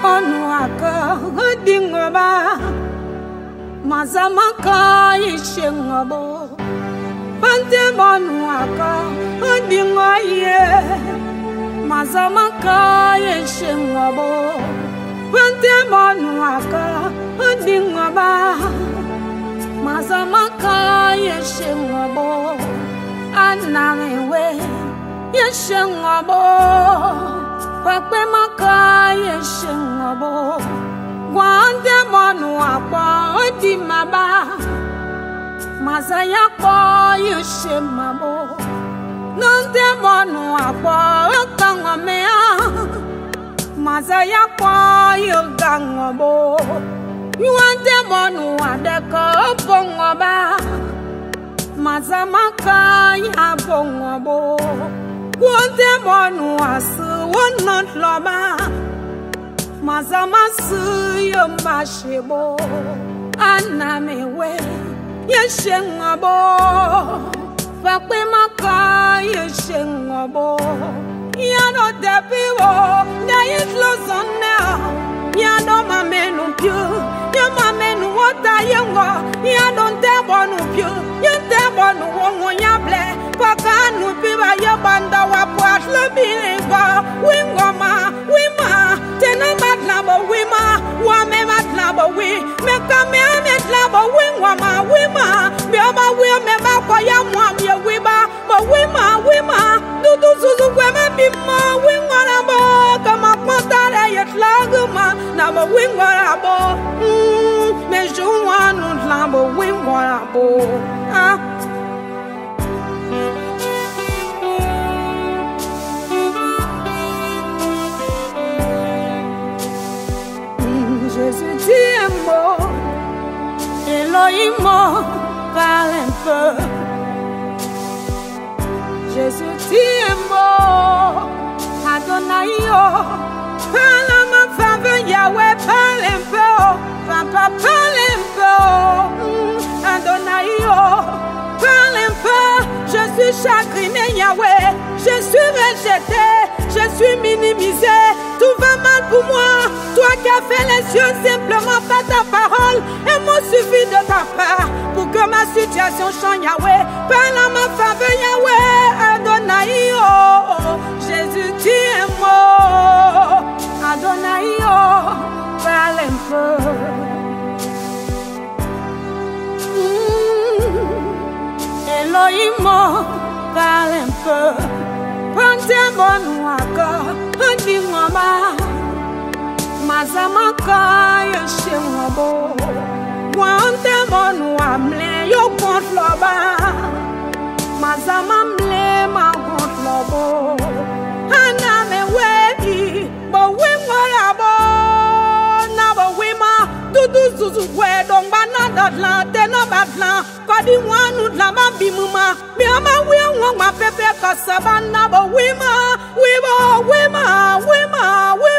We ma, we ma, we ma, we ma, we